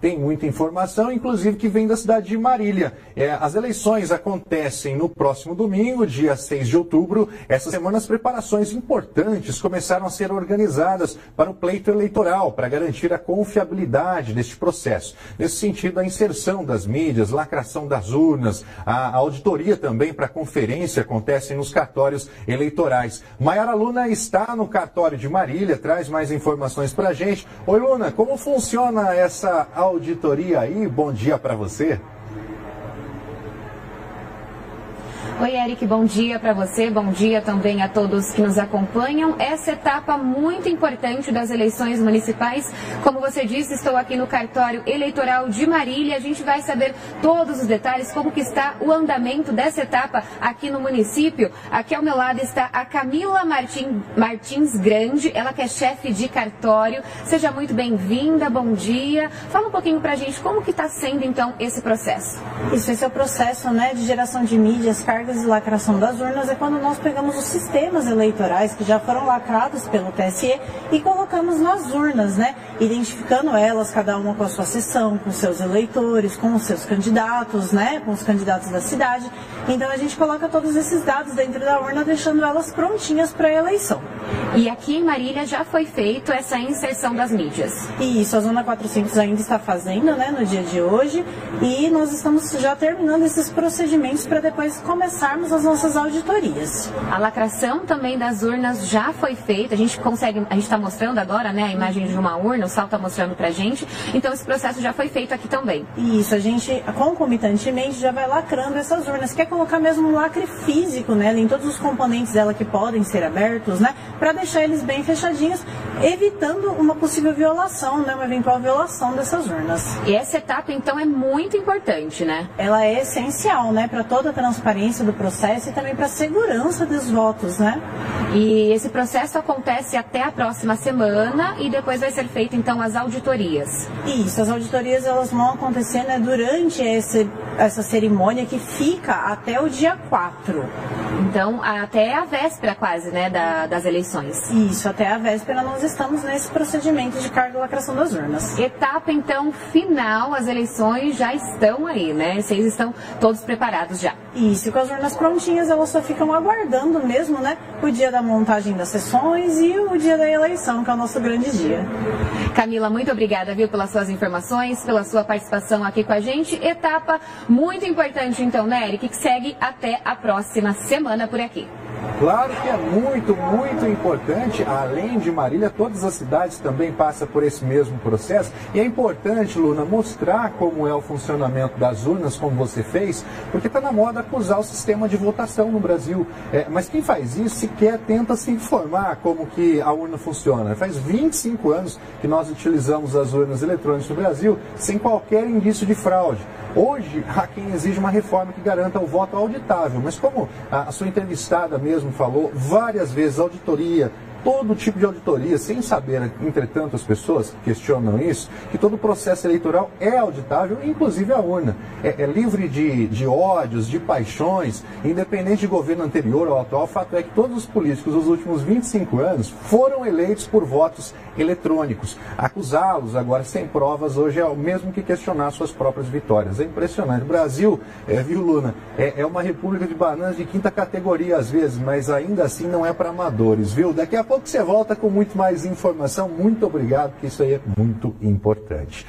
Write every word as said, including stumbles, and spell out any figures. tem muita informação, inclusive que vem da cidade de Marília. É, as eleições acontecem no próximo domingo, dia seis de outubro. Essa semana as preparações importantes começaram a ser organizadas para o pleito eleitoral, para garantir a confiabilidade deste processo. Nesse sentido, a inserção das mídias, lacração das urnas, a, a auditoria também para conferência acontece nos cartórios eleitorais. Mayara Luna está no cartório de Marília, traz mais informações para a gente. Oi, Luna, como funciona essa auditoria aí? Bom dia para você. Oi, Eric, bom dia para você, bom dia também a todos que nos acompanham. Essa etapa muito importante das eleições municipais, como você disse, estou aqui no cartório eleitoral de Marília. A gente vai saber todos os detalhes, como que está o andamento dessa etapa aqui no município. Aqui ao meu lado está a Camila Martin, Martins Grande, ela que é chefe de cartório. Seja muito bem-vinda, bom dia. Fala um pouquinho para a gente como que está sendo então esse processo. Isso, esse é o processo, né, de geração de mídias, cargas e lacração das urnas é quando nós pegamos os sistemas eleitorais que já foram lacrados pelo T S E e colocamos nas urnas, né? Identificando elas, cada uma com a sua seção, com seus eleitores, com os seus candidatos, né? Com os candidatos da cidade. Então a gente coloca todos esses dados dentro da urna, deixando elas prontinhas para a eleição. E aqui em Marília já foi feito essa inserção das mídias. E isso, a Zona quatrocentos ainda está fazendo, né? No dia de hoje. E nós estamos já terminando esses procedimentos para depois começar as nossas auditorias. A lacração também das urnas já foi feita, a gente consegue, a gente está mostrando agora, né, a imagem de uma urna, o Sal está mostrando pra gente, então esse processo já foi feito aqui também. Isso, a gente concomitantemente já vai lacrando essas urnas, quer colocar mesmo um lacre físico nela, em todos os componentes dela que podem ser abertos, né, para deixar eles bem fechadinhos, evitando uma possível violação, né, uma eventual violação dessas urnas. E essa etapa então é muito importante, né? Ela é essencial, né, para toda a transparência do processo e também para a segurança dos votos, né? E esse processo acontece até a próxima semana e depois vai ser feita então as auditorias. Isso, as auditorias elas vão acontecer, né, durante esse, essa cerimônia que fica até o dia quatro. Então, até a véspera quase, né, da, das eleições. Isso, até a véspera nós estamos nesse procedimento de carga e lacração das urnas. Etapa então final, as eleições já estão aí, né? Vocês estão todos preparados já. Isso, com as urnas prontinhas, elas só ficam aguardando mesmo, né, o dia da montagem das sessões e o dia da eleição, que é o nosso grande dia. Camila, muito obrigada, viu, pelas suas informações, pela sua participação aqui com a gente. Etapa muito importante então, né, Eric, que segue até a próxima semana por aqui. Claro que é muito, muito importante, além de Marília, todas as cidades também passam por esse mesmo processo. E é importante, Luna, mostrar como é o funcionamento das urnas, como você fez, porque está na moda acusar o sistema de votação no Brasil. É, mas quem faz isso sequer tenta se informar como que a urna funciona. Faz vinte e cinco anos que nós utilizamos as urnas eletrônicas no Brasil sem qualquer indício de fraude. Hoje, há quem exige uma reforma que garanta o voto auditável, mas como a sua entrevistada mesmo falou, várias vezes auditoria, todo tipo de auditoria, sem saber, entretanto, as pessoas questionam isso, que todo processo eleitoral é auditável, inclusive a urna. É, é livre de, de ódios, de paixões, independente de governo anterior ou atual, o fato é que todos os políticos dos últimos vinte e cinco anos foram eleitos por votos eletrônicos. Acusá-los agora sem provas hoje é o mesmo que questionar suas próprias vitórias. É impressionante. O Brasil, é, viu, Luna, é, é uma república de bananas de quinta categoria às vezes, mas ainda assim não é para amadores, viu? Daqui a pouco você volta com muito mais informação. Muito obrigado, porque isso aí é muito importante.